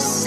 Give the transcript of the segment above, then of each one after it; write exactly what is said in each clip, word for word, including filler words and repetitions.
us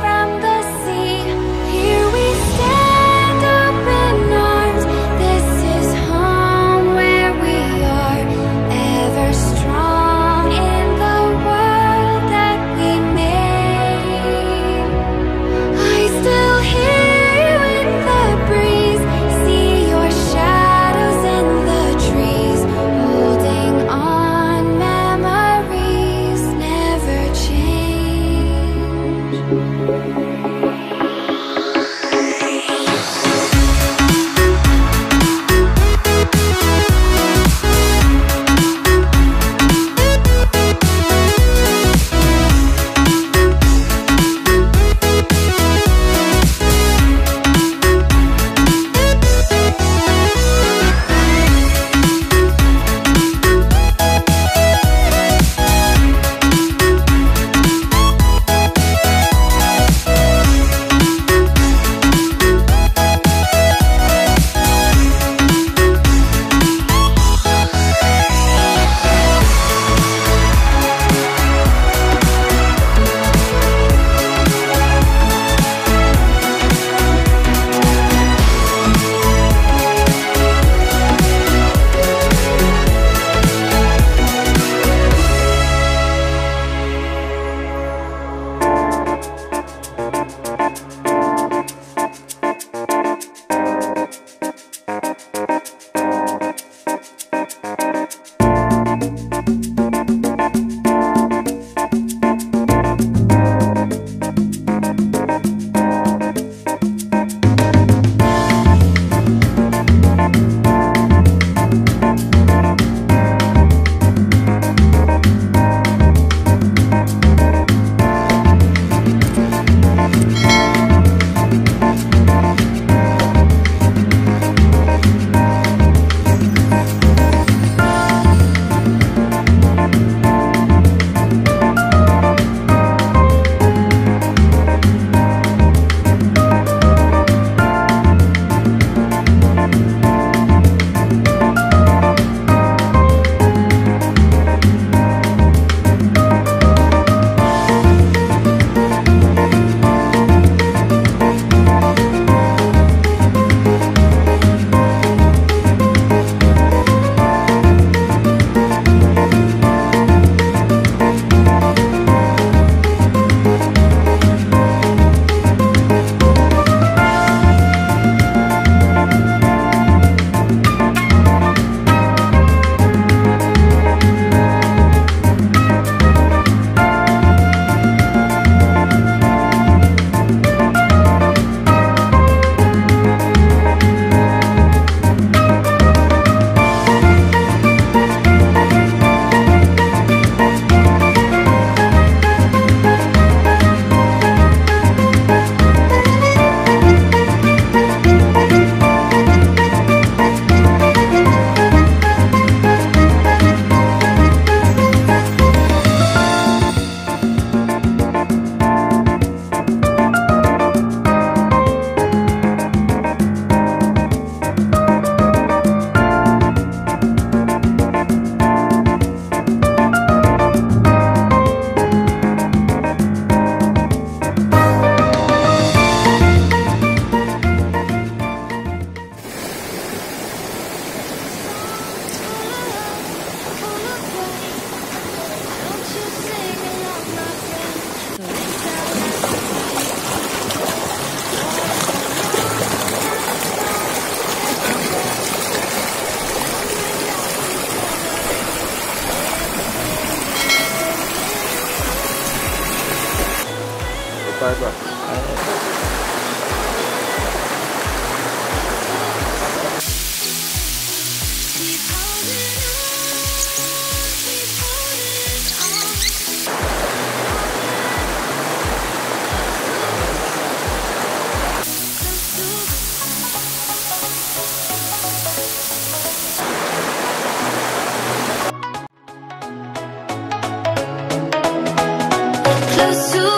from the sea.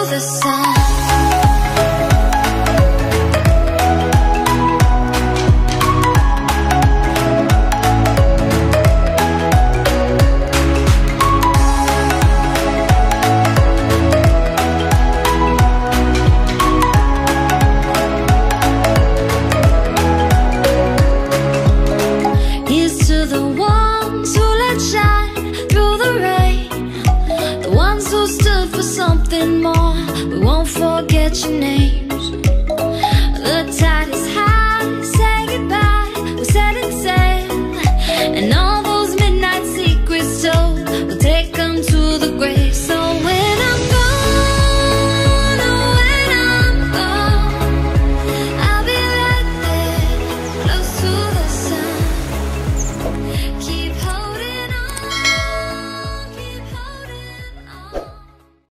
The sun.